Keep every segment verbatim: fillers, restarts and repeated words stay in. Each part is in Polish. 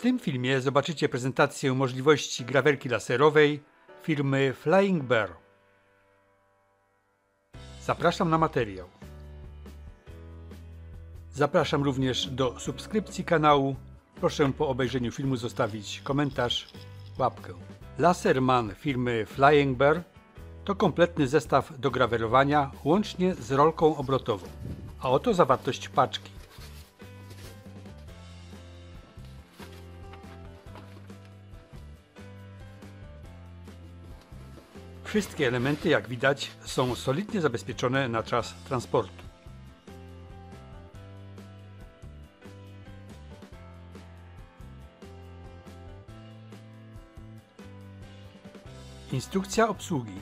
W tym filmie zobaczycie prezentację możliwości grawerki laserowej firmy Flying Bear. Zapraszam na materiał. Zapraszam również do subskrypcji kanału. Proszę po obejrzeniu filmu zostawić komentarz, łapkę. Laserman firmy Flying Bear to kompletny zestaw do grawerowania łącznie z rolką obrotową. A oto zawartość paczki. Wszystkie elementy, jak widać, są solidnie zabezpieczone na czas transportu. Instrukcja obsługi.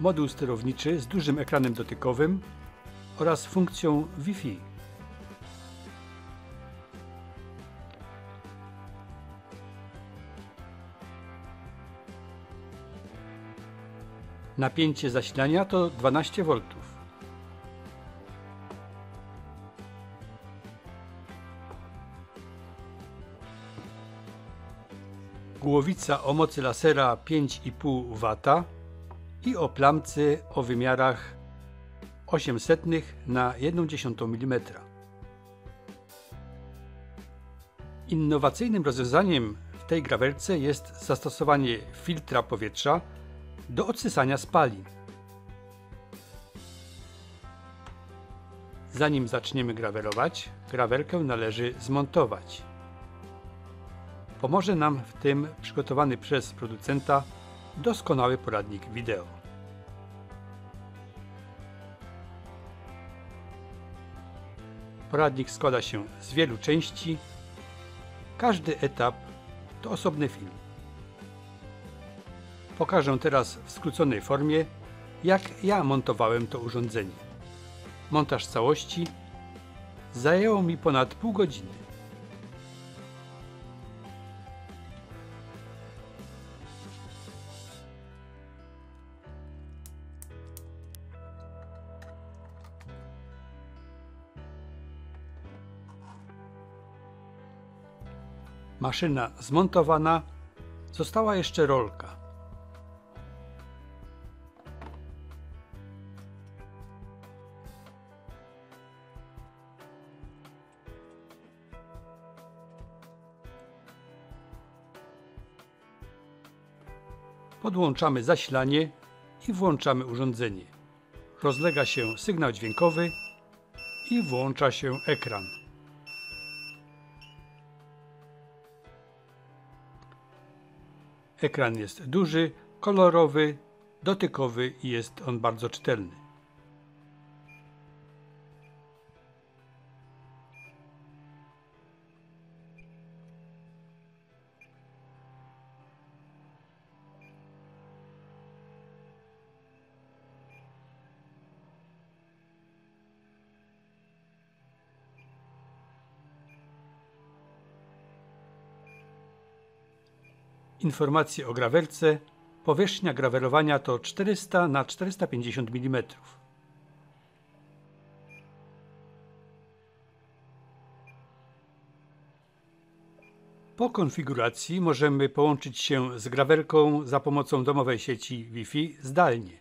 Moduł sterowniczy z dużym ekranem dotykowym oraz funkcją Wi-Fi. Napięcie zasilania to dwanaście wolt. Głowica o mocy lasera pięć i pół wata i o plamce o wymiarach zero przecinek osiem na jeden dziesiątą milimetra. Innowacyjnym rozwiązaniem w tej grawerce jest zastosowanie filtra powietrza do odsysania spalin. Zanim zaczniemy grawerować, grawerkę należy zmontować. Pomoże nam w tym przygotowany przez producenta doskonały poradnik wideo. Poradnik składa się z wielu części. Każdy etap to osobny film. Pokażę teraz w skróconej formie, jak ja montowałem to urządzenie. Montaż całości zajęło mi ponad pół godziny. Maszyna zmontowana, została jeszcze rolka. Podłączamy zasilanie i włączamy urządzenie. Rozlega się sygnał dźwiękowy i włącza się ekran. Ekran jest duży, kolorowy, dotykowy i jest on bardzo czytelny. Informacje o grawerce. Powierzchnia grawerowania to czterysta na czterysta pięćdziesiąt milimetrów. Po konfiguracji możemy połączyć się z grawerką za pomocą domowej sieci Wi-Fi zdalnie.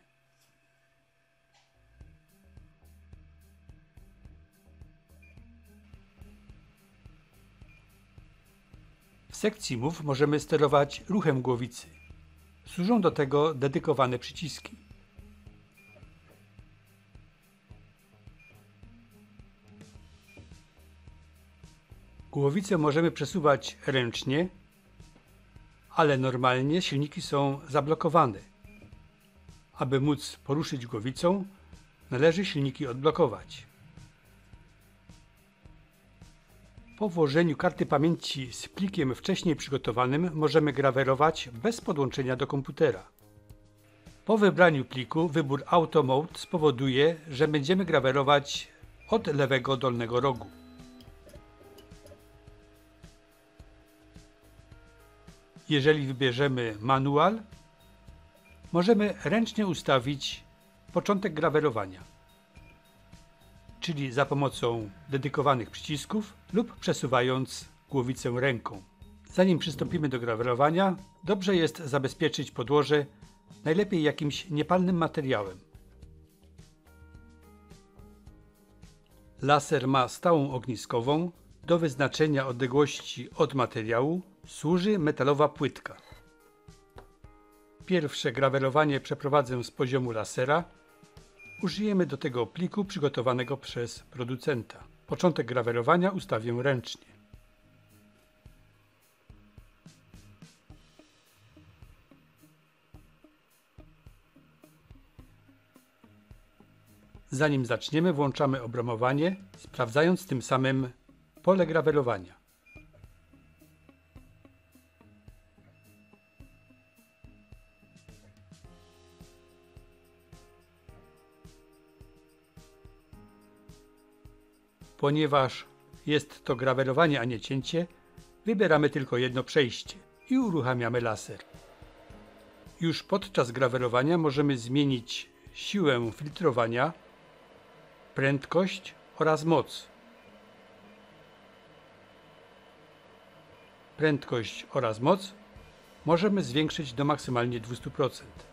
W sekcji M O V możemy sterować ruchem głowicy. Służą do tego dedykowane przyciski. Głowicę możemy przesuwać ręcznie, ale normalnie silniki są zablokowane. Aby móc poruszyć głowicą, należy silniki odblokować. Po włożeniu karty pamięci z plikiem wcześniej przygotowanym możemy grawerować bez podłączenia do komputera. Po wybraniu pliku wybór Auto Mode spowoduje, że będziemy grawerować od lewego dolnego rogu. Jeżeli wybierzemy manual, możemy ręcznie ustawić początek grawerowania, czyli za pomocą dedykowanych przycisków lub przesuwając głowicę ręką. Zanim przystąpimy do grawerowania, dobrze jest zabezpieczyć podłoże, najlepiej jakimś niepalnym materiałem. Laser ma stałą ogniskową. Do wyznaczenia odległości od materiału służy metalowa płytka. Pierwsze grawerowanie przeprowadzę z poziomu lasera. Użyjemy do tego pliku przygotowanego przez producenta. Początek grawerowania ustawię ręcznie. Zanim zaczniemy, włączamy obramowanie, sprawdzając tym samym pole grawerowania. Ponieważ jest to grawerowanie, a nie cięcie, wybieramy tylko jedno przejście i uruchamiamy laser. Już podczas grawerowania możemy zmienić siłę filtrowania, prędkość oraz moc. Prędkość oraz moc możemy zwiększyć do maksymalnie dwustu procent.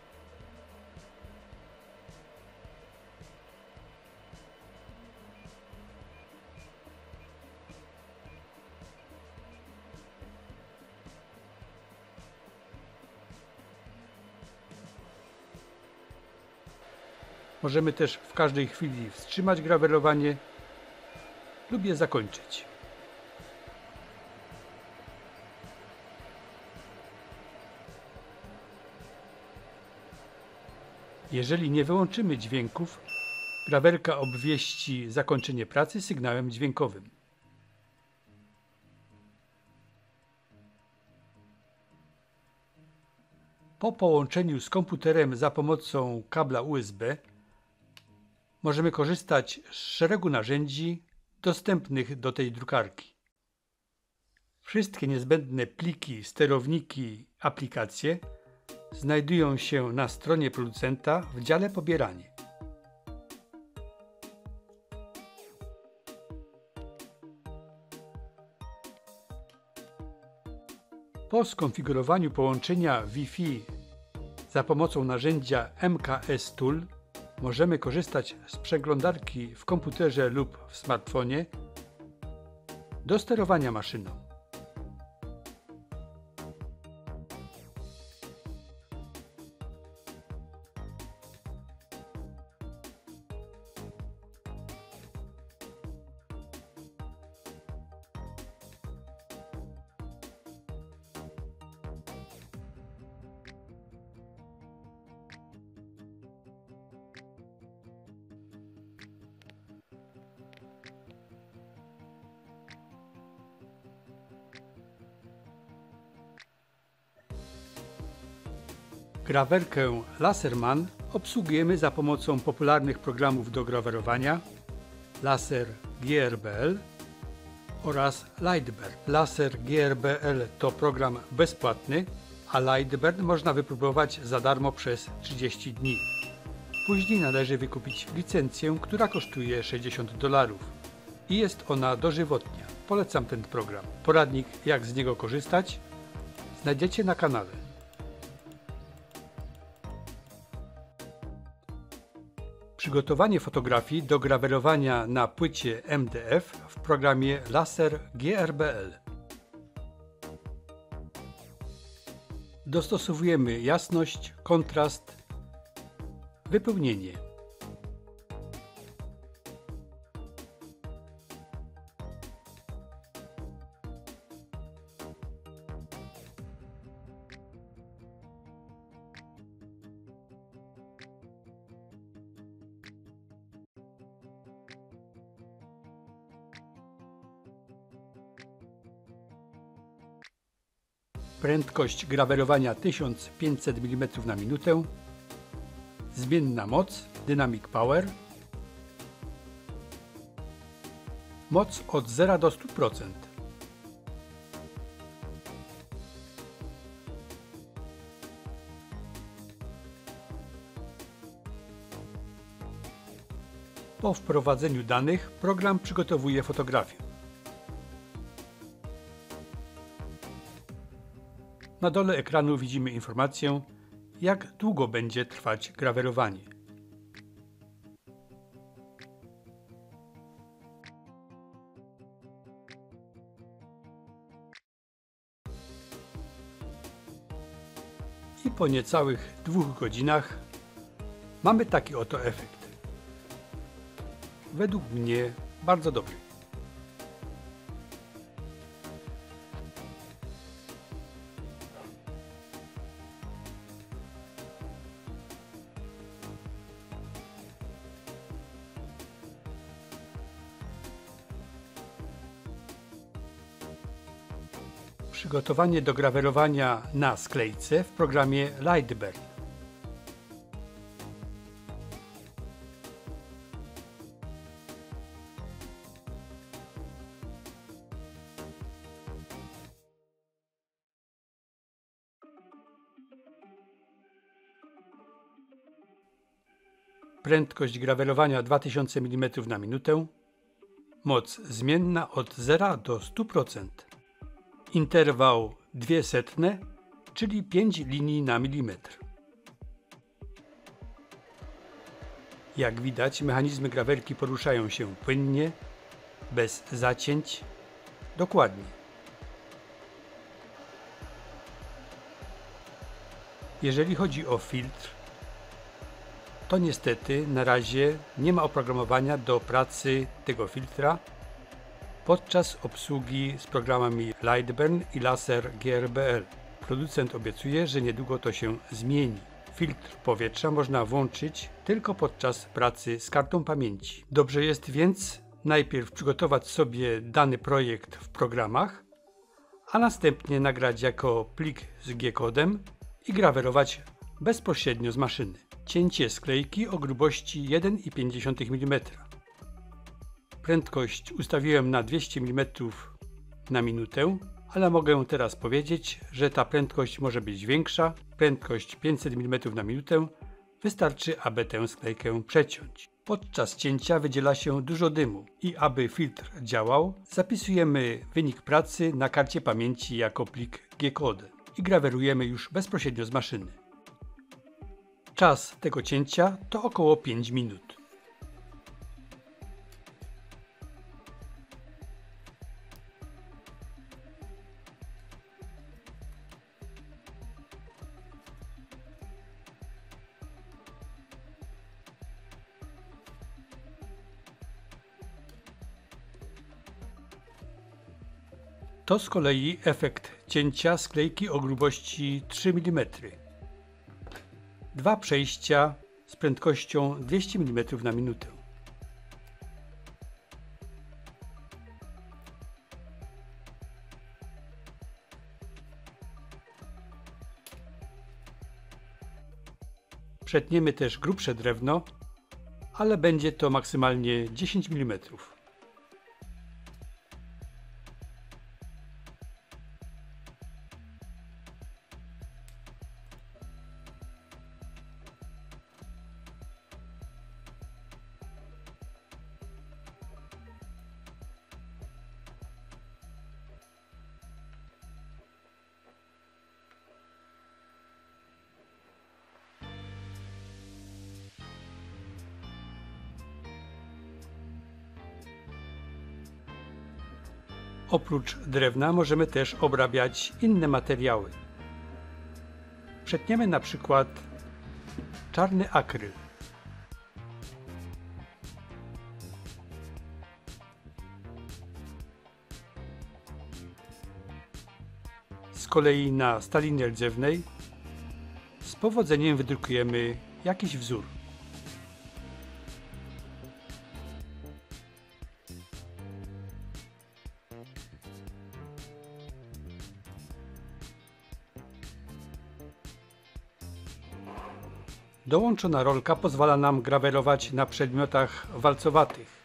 Możemy też w każdej chwili wstrzymać grawerowanie lub je zakończyć. Jeżeli nie wyłączymy dźwięków, grawerka obwieści zakończenie pracy sygnałem dźwiękowym. Po połączeniu z komputerem za pomocą kabla U S B możemy korzystać z szeregu narzędzi dostępnych do tej drukarki. Wszystkie niezbędne pliki, sterowniki, aplikacje znajdują się na stronie producenta w dziale Pobieranie. Po skonfigurowaniu połączenia Wi-Fi za pomocą narzędzia M K S Tool możemy korzystać z przeglądarki w komputerze lub w smartfonie do sterowania maszyną. Grawerkę Laserman obsługujemy za pomocą popularnych programów do grawerowania LaserGRBL oraz LightBurn. LaserGRBL to program bezpłatny, a LightBurn można wypróbować za darmo przez trzydzieści dni. Później należy wykupić licencję, która kosztuje sześćdziesiąt dolarów i jest ona dożywotnia. Polecam ten program. Poradnik, jak z niego korzystać, znajdziecie na kanale. Przygotowanie fotografii do grawerowania na płycie M D F w programie LaserGRBL. Dostosowujemy jasność, kontrast, wypełnienie. Prędkość grawerowania tysiąc pięćset milimetrów na minutę, zmienna moc, dynamic power, moc od zera do stu procent. Po wprowadzeniu danych program przygotowuje fotografię. Na dole ekranu widzimy informację, jak długo będzie trwać grawerowanie. I po niecałych dwóch godzinach mamy taki oto efekt. Według mnie bardzo dobry. Przygotowanie do grawerowania na sklejce w programie LightBurn. Prędkość grawerowania dwa tysiące milimetrów na minutę. Moc zmienna od zera do stu procent. Interwał dwie setne, czyli pięć linii na milimetr. Jak widać, mechanizmy grawerki poruszają się płynnie, bez zacięć, dokładnie. Jeżeli chodzi o filtr, to niestety na razie nie ma oprogramowania do pracy tego filtra podczas obsługi z programami LightBurn i LaserGRBL. Producent obiecuje, że niedługo to się zmieni. Filtr powietrza można włączyć tylko podczas pracy z kartą pamięci. Dobrze jest więc najpierw przygotować sobie dany projekt w programach, a następnie nagrać jako plik z G-kodem i grawerować bezpośrednio z maszyny. Cięcie sklejki o grubości jeden i pięć dziesiątych milimetra. Prędkość ustawiłem na dwieście milimetrów na minutę, ale mogę teraz powiedzieć, że ta prędkość może być większa. Prędkość pięćset milimetrów na minutę wystarczy, aby tę sklejkę przeciąć. Podczas cięcia wydziela się dużo dymu i aby filtr działał, zapisujemy wynik pracy na karcie pamięci jako plik G-code i grawerujemy już bezpośrednio z maszyny. Czas tego cięcia to około pięć minut. To z kolei efekt cięcia sklejki o grubości trzy milimetry. Dwa przejścia z prędkością dwieście milimetrów na minutę. Przetniemy też grubsze drewno, ale będzie to maksymalnie dziesięć milimetrów. Oprócz drewna możemy też obrabiać inne materiały. Przetniemy na przykład czarny akryl. Z kolei na stalinie rdzewnej z powodzeniem wydrukujemy jakiś wzór. Dołączona rolka pozwala nam grawerować na przedmiotach walcowatych.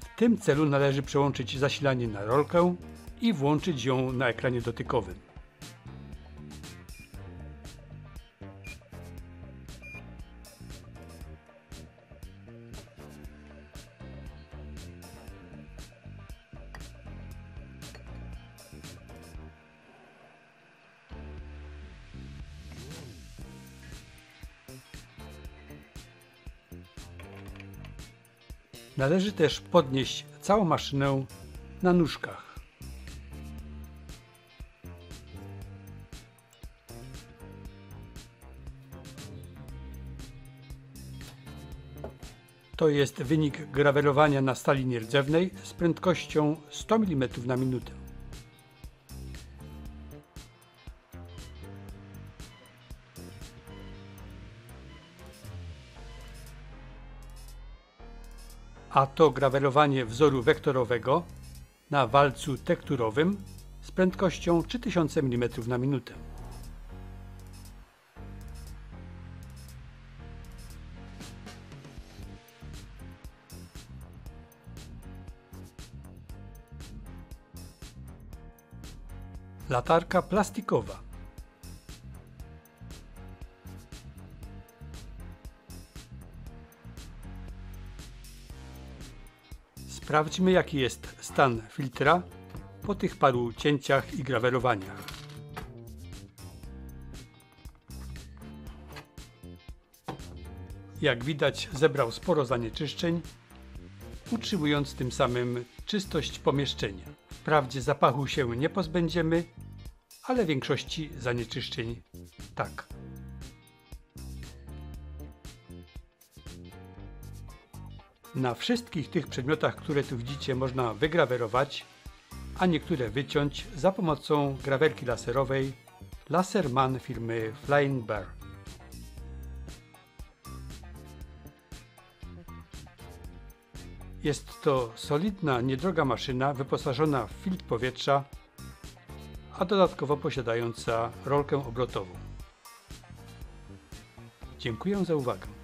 W tym celu należy przełączyć zasilanie na rolkę i włączyć ją na ekranie dotykowym. Należy też podnieść całą maszynę na nóżkach. To jest wynik grawerowania na stali nierdzewnej z prędkością sto milimetrów na minutę. A to grawerowanie wzoru wektorowego na walcu tekturowym z prędkością trzy tysiące milimetrów na minutę. Latarka plastikowa. Sprawdźmy, jaki jest stan filtra po tych paru cięciach i grawerowaniach. Jak widać, zebrał sporo zanieczyszczeń, utrzymując tym samym czystość pomieszczenia. Wprawdzie zapachu się nie pozbędziemy, ale większości zanieczyszczeń tak. Na wszystkich tych przedmiotach, które tu widzicie, można wygrawerować, a niektóre wyciąć za pomocą grawerki laserowej Laserman firmy Flying Bear. Jest to solidna, niedroga maszyna wyposażona w filtr powietrza, a dodatkowo posiadająca rolkę obrotową. Dziękuję za uwagę.